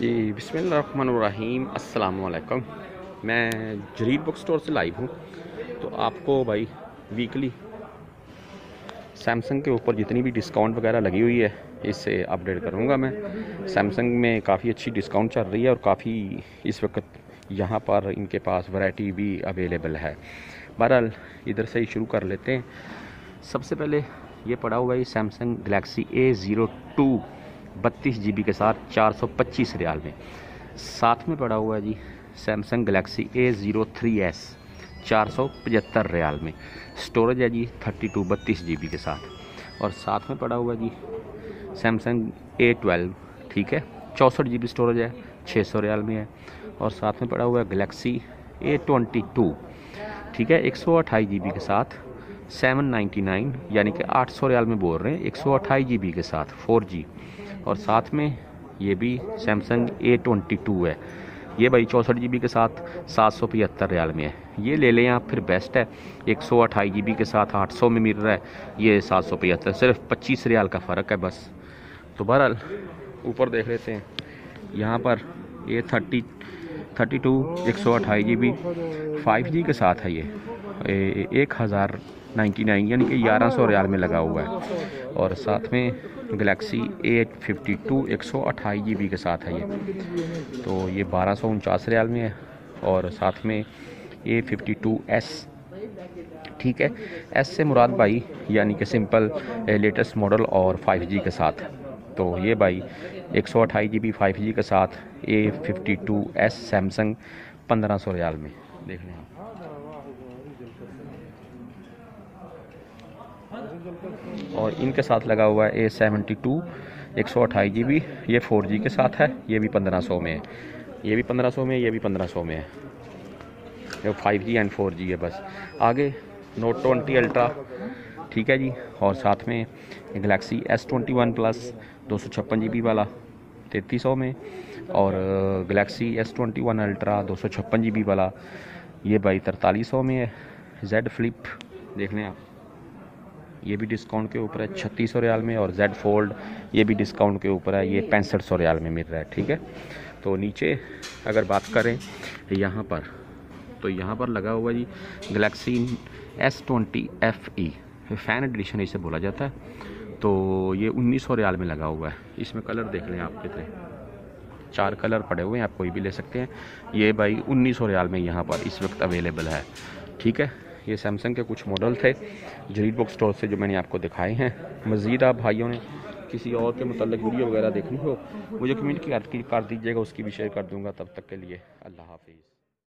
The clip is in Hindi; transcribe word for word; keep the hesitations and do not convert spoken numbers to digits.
जी बिस्मिल्लाहिर्रहमानिर्रहीम, अस्सलाम वालेकुम। मैं जरीर बुक स्टोर से लाइव हूँ। तो आपको भाई वीकली सैमसंग के ऊपर जितनी भी डिस्काउंट वगैरह लगी हुई है इससे अपडेट करूँगा मैं। सैमसंग में काफ़ी अच्छी डिस्काउंट चल रही है और काफ़ी इस वक्त यहाँ पर इनके पास वैरायटी भी अवेलेबल है। बहरहाल इधर से ही शुरू कर लेते हैं। सबसे पहले ये पड़ा हुआ है Samsung galaxy A zero two बत्तीस जी बी के साथ चार सौ पच्चीस रियाल में। साथ में पड़ा हुआ है जी Samsung galaxy A zero three S चार सौ पचहत्तर रियाल में। स्टोरेज है जी थर्टी टू बत्तीस जी बी के साथ। और साथ में पड़ा हुआ है जी सैमसंग ए ट्वेल्व, ठीक है, चौंसठ जी बी स्टोरेज है, छः सौ रियाल में है। और साथ में पड़ा हुआ है गलेक्सी ए ट्वेंटी टू, ठीक है, एक सौ अट्ठाईस जी बी के साथ सेवन नाइन्टी नाइन, यानी कि आठ सौ रियाल में बोल रहे हैं, एक सौ अट्ठाईस जी बी के साथ फोर जी। और साथ में ये भी सैमसंग ए ट्वेंटी टू है, ये भाई चौंसठ जी बी के साथ सात सौ पचहत्तर रियाल में है। ये ले लें आप फिर बेस्ट है। एक सौ अट्ठाईस जी बी के साथ आठ सौ में मिल रहा है, ये सात सौ पचहत्तर, सिर्फ पच्चीस रियाल का फ़र्क है बस। तो बहरहाल ऊपर देख लेते हैं। यहाँ पर ये थर्टी थर्टी टू एक सौ अट्ठाईस जी बी फाइव जी के साथ है। ये एक हज़ार नाइन्टी नाइन यानी कि ग्यारह सौ रियाल में लगा हुआ है। और साथ में गलेक्सी ए फिफ्टी टू एक सौ अट्ठाईस जी बी के साथ है ये, तो ये बारह सौ उनचास रियाल में है। और साथ में ए फिफ्टी टू एस, ठीक है, एस से मुराद भाई यानी कि सिंपल लेटेस्ट मॉडल और फाइव जी के साथ। तो ये भाई एक सौ अट्ठाईस जी बी फाइव जी के साथ A fifty two S Samsung पंद्रह सौ रियाल में। देख लें आप। और इनके साथ लगा हुआ है ए सेवेंटी टू एक सौ अट्ठाईस जी बी, ये फोर जी के साथ है, ये भी पंद्रह सौ में है, ये भी पंद्रह सौ में है, ये भी पंद्रह सौ में है, ये five G and four G है बस। आगे नोट ट्वेंटी अल्ट्रा, ठीक है जी। और साथ में galaxy S twenty one plus दो सौ छप्पन जी बी वाला तैंतीस सौ में, और galaxy S twenty one ultra दो सौ छप्पन जी बी वाला ये भाई तरतालीस सौ में है। जेड फ्लिप देख लें आप, ये भी डिस्काउंट के ऊपर है छत्तीस सौ रियाल में। और जेड फोल्ड ये भी डिस्काउंट के ऊपर है, ये पैंसठ सौ रियाल में मिल रहा है, ठीक है। तो नीचे अगर बात करें यहाँ पर, तो यहाँ पर लगा हुआ जी galaxy S twenty F E, fan edition इसे बोला जाता है, तो ये उन्नीस सौ रियाल में लगा हुआ है। इसमें कलर देख लें आप कितने, चार कलर पड़े हुए हैं, आप कोई भी ले सकते हैं। ये भाई उन्नीस सौ रियाल में यहाँ पर इस वक्त अवेलेबल है, ठीक है। ये सैमसंग के कुछ मॉडल थे जरीर बुक स्टोर से जो मैंने आपको दिखाए हैं। मज़ीद आप भाइयों ने किसी और के मतलब वीडियो वगैरह देखनी हो मुझे कमेंट कर दीजिएगा, उसकी भी शेयर कर दूँगा। तब तक के लिए अल्लाह हाफिज़।